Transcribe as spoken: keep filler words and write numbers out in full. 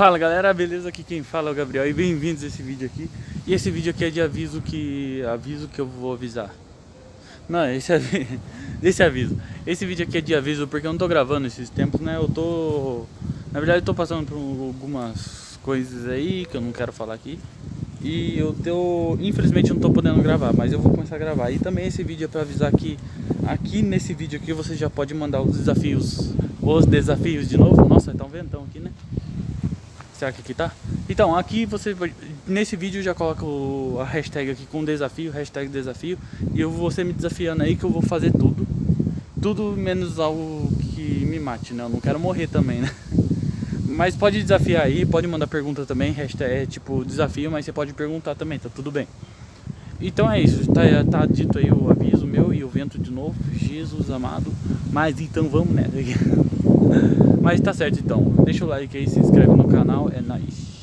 Fala galera, beleza? Aqui quem fala é o Gabriel e bem-vindos a esse vídeo aqui. E esse vídeo aqui é de aviso que... aviso que eu vou avisar. Não, esse aviso... Esse aviso. Esse vídeo aqui é de aviso porque eu não tô gravando esses tempos, né? Eu tô... Na verdade eu tô passando por algumas coisas aí que eu não quero falar aqui. E eu tô... infelizmente eu não tô podendo gravar, mas eu vou começar a gravar. E também esse vídeo é pra avisar que... aqui nesse vídeo aqui você já pode mandar os desafios. Os desafios de novo. Nossa, tá um ventão aqui, né? Será que aqui tá? Então, aqui você, nesse vídeo eu já coloco a hashtag aqui com desafio, hashtag desafio, e eu vou você me desafiando aí que eu vou fazer tudo, tudo menos algo que me mate, né? Eu não quero morrer também, né? Mas pode desafiar aí, pode mandar pergunta também, hashtag é tipo desafio, mas você pode perguntar também, tá tudo bem. Então é isso, tá, tá dito aí o aviso meu e o vento de novo, Jesus amado, mas então vamos nessa aqui. Mas tá certo então, deixa o like aí, se inscreve no canal, é nóis.